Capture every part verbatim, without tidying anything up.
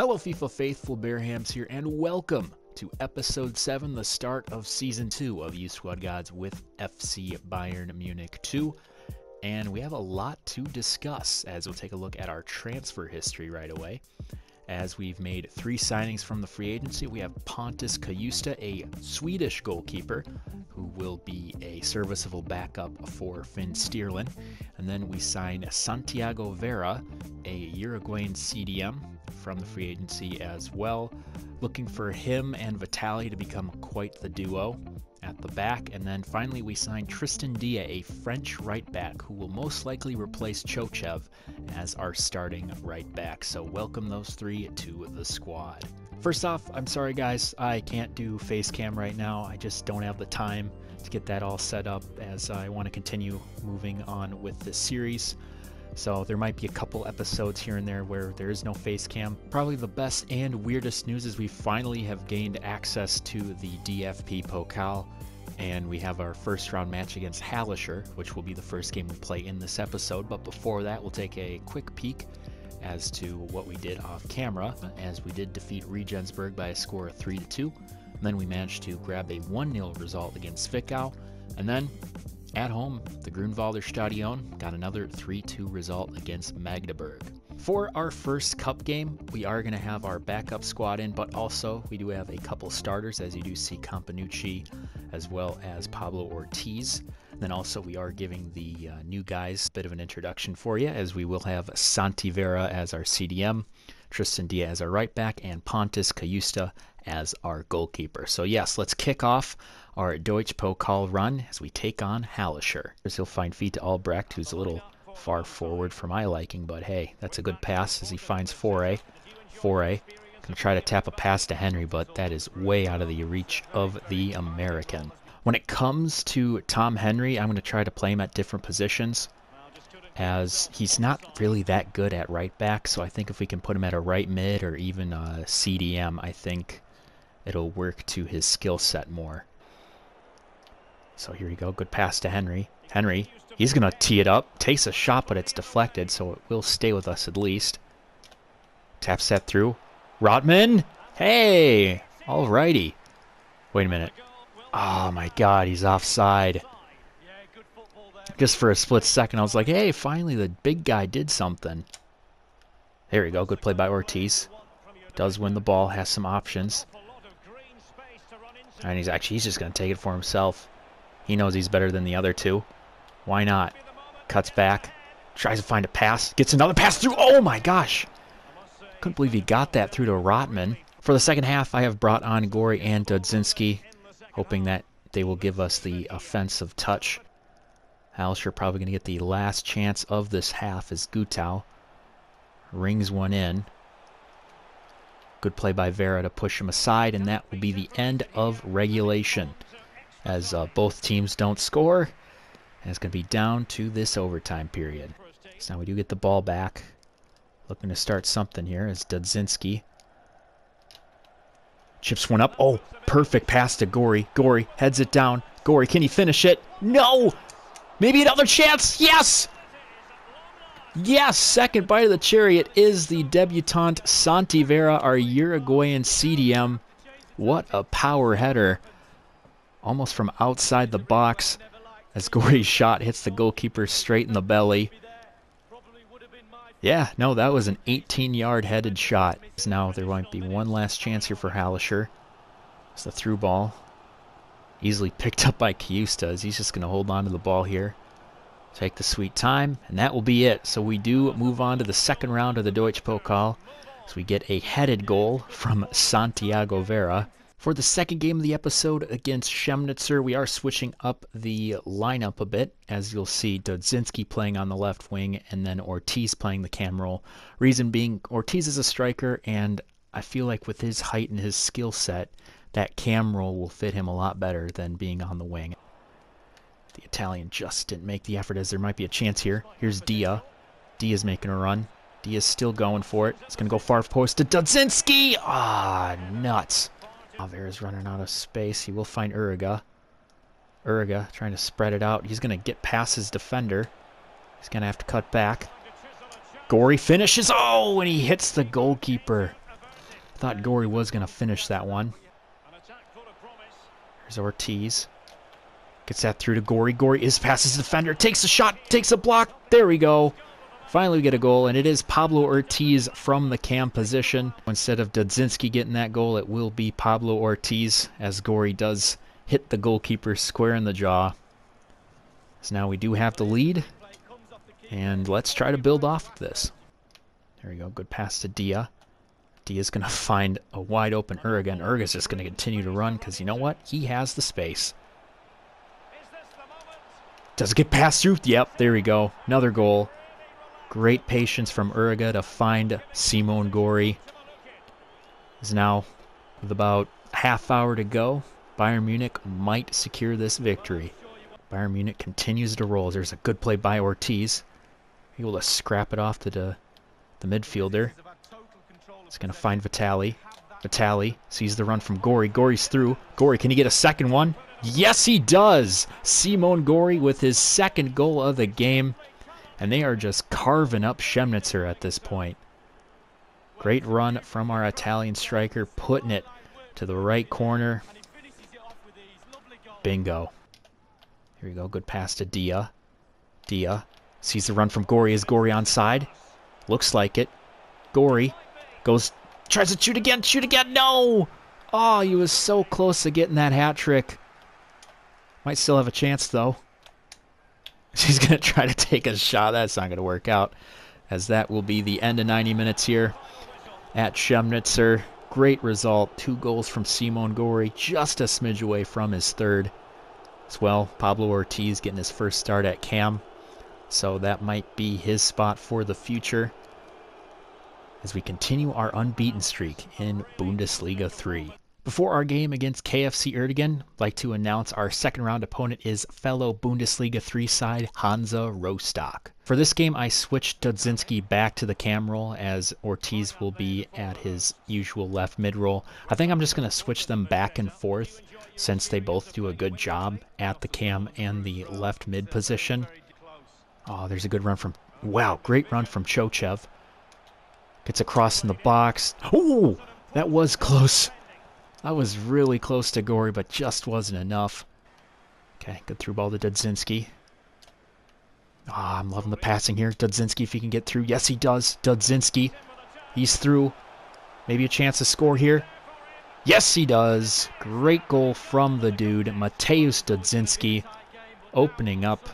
Hello FIFA faithful, BearHamms here, and welcome to episode seven, the start of season two of U-Squad Gods with F C Bayern Munich two. And we have a lot to discuss as we'll take a look at our transfer history right away. As we've made three signings from the free agency, we have Pontus Kajuste, a Swedish goalkeeper who will be a serviceable backup for Finn Stirling. And then we sign Santiago Vera, a Uruguayan C D M from the free agency as well. Looking for him and Vitali to become quite the duo at the back. And then finally we signed Tristan Dia, a French right back who will most likely replace Chochev as our starting right back. So welcome those three to the squad. First off, I'm sorry guys, I can't do face cam right now. I just don't have the time to get that all set up as I want to continue moving on with this series. So there might be a couple episodes here and there where there is no face cam. Probably the best and weirdest news is we finally have gained access to the D F B Pokal, and we have our first round match against Hallescher, which will be the first game we play in this episode. But before that, we'll take a quick peek as to what we did off camera, as we did defeat Regensburg by a score of three to two. Then we managed to grab a one nil result against Fickau, and then at home, the Grunwalder Stadion got another three two result against Magdeburg. For our first cup game, we are going to have our backup squad in, but also we do have a couple starters, as you do see Campanucci as well as Pablo Ortiz. And then also we are giving the uh, new guys a bit of an introduction for you, as we will have Santi Vera as our C D M, Tristan Dia as our right back, and Pontus Kajuste as our goalkeeper. So yes, let's kick off our Deutsche Pokal run as we take on Hallescher. He'll find feet to Albrecht, who's a little far forward for my liking, but hey, that's a good pass as he finds Foray. Foray gonna try to tap a pass to Henry, but that is way out of the reach of the American. When it comes to Tom Henry, I'm gonna try to play him at different positions, as he's not really that good at right back, so I think if we can put him at a right mid or even a C D M, I think it'll work to his skill set more. So here we go, good pass to Henry. Henry, he's going to tee it up, takes a shot, but it's deflected, so it will stay with us at least. Taps that through. Rotman! Hey! Alrighty. Wait a minute. Oh my god, he's offside. Just for a split second, I was like, hey, finally the big guy did something. There we go, good play by Ortiz. Does win the ball, has some options. And he's actually, he's just going to take it for himself. He knows he's better than the other two. Why not? Cuts back, tries to find a pass, gets another pass through. Oh my gosh. Couldn't believe he got that through to Rotman. For the second half, I have brought on Gorey and Dudzinski, hoping that they will give us the offensive touch. Alisher probably going to get the last chance of this half as Gutau rings one in. Good play by Vera to push him aside, and that will be the end of regulation, as uh, both teams don't score, and it's going to be down to this overtime period. So now we do get the ball back. Looking to start something here as Dudzinski chips one up. Oh, perfect pass to Gorey. Gorey heads it down. Gorey, can he finish it? No! Maybe another chance, yes! Yes, second bite of the cherry. It is the debutant Santi Vera, our Uruguayan C D M. What a power header. Almost from outside the box as Gorey's shot hits the goalkeeper straight in the belly. Yeah, no, that was an eighteen yard headed shot. So now there might be one last chance here for Hallescher. It's the through ball. Easily picked up by Kajuste as he's just going to hold on to the ball here. Take the sweet time, and that will be it. So we do move on to the second round of the Deutsche Pokal. So we get a headed goal from Santiago Vera. For the second game of the episode against Chemnitzer, we are switching up the lineup a bit. As you'll see, Dudzinski playing on the left wing, and then Ortiz playing the cam role. Reason being, Ortiz is a striker, and I feel like with his height and his skill set, that cam roll will fit him a lot better than being on the wing. The Italian just didn't make the effort, as there might be a chance here. Here's Dia. Dia's making a run. Dia's still going for it. It's going to go far post to Dudzinski! Ah, oh, nuts. Oh, Vera's running out of space. He will find Uriga. Uriga trying to spread it out. He's going to get past his defender. He's going to have to cut back. Gorey finishes. Oh, and he hits the goalkeeper. Thought Gorey was going to finish that one. There's Ortiz. Gets that through to Gorey. Gorey is past his defender. Takes a shot. Takes a block. There we go. Finally we get a goal, and it is Pablo Ortiz from the cam position. Instead of Dudzinski getting that goal, it will be Pablo Ortiz, as Gorey does hit the goalkeeper square in the jaw. So now we do have the lead, and let's try to build off this. There we go. Good pass to Dia. Dia's going to find a wide open Uriga, and Uriga's just going to continue to run because you know what? He has the space. Does it get passed through? Yep, there we go. Another goal. Great patience from Uriga to find Simon Gorey. It's now with about a half hour to go. Bayern Munich might secure this victory. Bayern Munich continues to roll. There's a good play by Ortiz. Able to scrap it off to the, the midfielder. It's going to find Vitali. Vitali sees the run from Gorey. Gorey's through. Gorey, can he get a second one? Yes, he does! Simon Gorey with his second goal of the game. And they are just carving up Chemnitzer at this point. Great run from our Italian striker, putting it to the right corner. Bingo. Here we go, good pass to Dia. Dia sees the run from Gorey. Is Gorey onside? Looks like it. Gorey goes, tries to shoot again, shoot again, no! Oh, he was so close to getting that hat trick. Might still have a chance, though. She's going to try to take a shot. That's not going to work out, as that will be the end of ninety minutes here at Chemnitzer. Great result. Two goals from Simon Gorey, just a smidge away from his third. As well, Pablo Ortiz getting his first start at cam, so that might be his spot for the future as we continue our unbeaten streak in Bundesliga three. Before our game against K F C Erdogan, I'd like to announce our second round opponent is fellow Bundesliga three side Hansa Rostock. For this game, I switched Dudzinski back to the cam roll as Ortiz will be at his usual left mid roll. I think I'm just going to switch them back and forth since they both do a good job at the cam and the left mid position. Oh, there's a good run from... Wow, great run from Chochev. Gets across in the box. Oh, that was close. That was really close to Gorey, but just wasn't enough. Okay, good through ball to Dudzinski. Ah, oh, I'm loving the passing here. Dudzinski, if he can get through. Yes, he does. Dudzinski, he's through. Maybe a chance to score here. Yes, he does. Great goal from the dude, Mateusz Dudzinski, opening up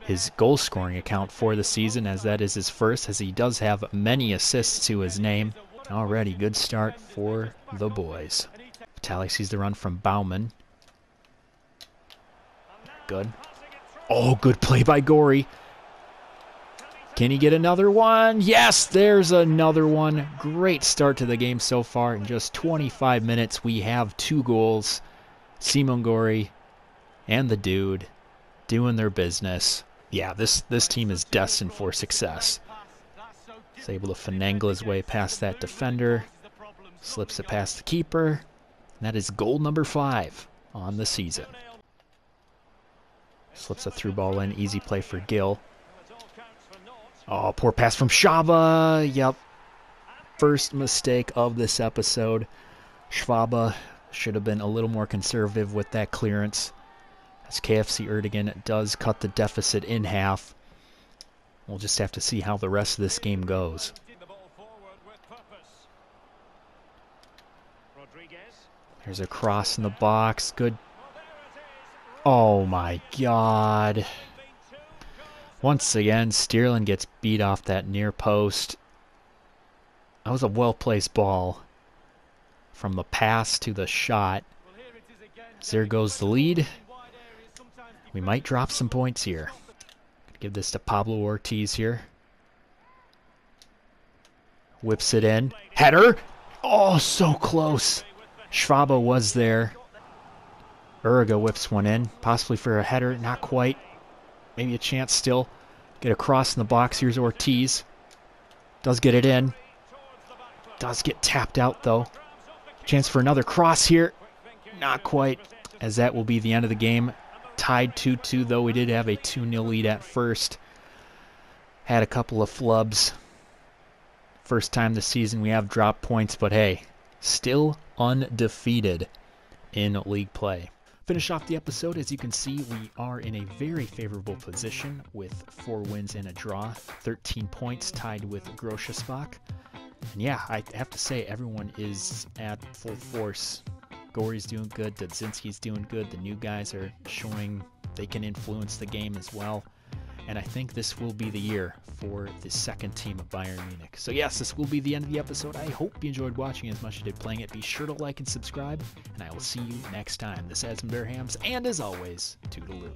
his goal-scoring account for the season, as that is his first, as he does have many assists to his name. Already good start for the boys. Tally sees the run from Bauman. Good. Oh, good play by Gorey. Can he get another one? Yes, there's another one. Great start to the game so far. In just twenty-five minutes, we have two goals. Simon Gorey and the dude doing their business. Yeah, this, this team is destined for success. He's able to finagle his way past that defender. Slips it past the keeper. And that is goal number five on the season. Slips a through ball in. Easy play for Gill. Oh, poor pass from Schwaba. Yep. First mistake of this episode. Schwaba should have been a little more conservative with that clearance. As K F C Erdogan does cut the deficit in half. We'll just have to see how the rest of this game goes. There's a cross in the box. Good. Oh my God. Once again, Stirling gets beat off that near post. That was a well-placed ball. From the pass to the shot. There goes the lead. We might drop some points here. Give this to Pablo Ortiz here. Whips it in. Header! Oh, so close. Schwaba was there. Uriga whips one in. Possibly for a header. Not quite. Maybe a chance still. Get a cross in the box. Here's Ortiz. Does get it in. Does get tapped out, though. Chance for another cross here. Not quite, as that will be the end of the game. Tied two two, though we did have a two nil lead at first. Had a couple of flubs. First time this season we have dropped points, but hey, still undefeated in league play. Finish off the episode. As you can see, we are in a very favorable position with four wins and a draw, thirteen points, tied with Groschespach. And yeah, I have to say, everyone is at full force. Gorey's doing good, Dudzinski's doing good, the new guys are showing they can influence the game as well. And I think this will be the year for the second team of Bayern Munich. So yes, this will be the end of the episode. I hope you enjoyed watching as much as I did playing it. Be sure to like and subscribe, and I will see you next time. This has been BearHamms, and as always, toodaloo.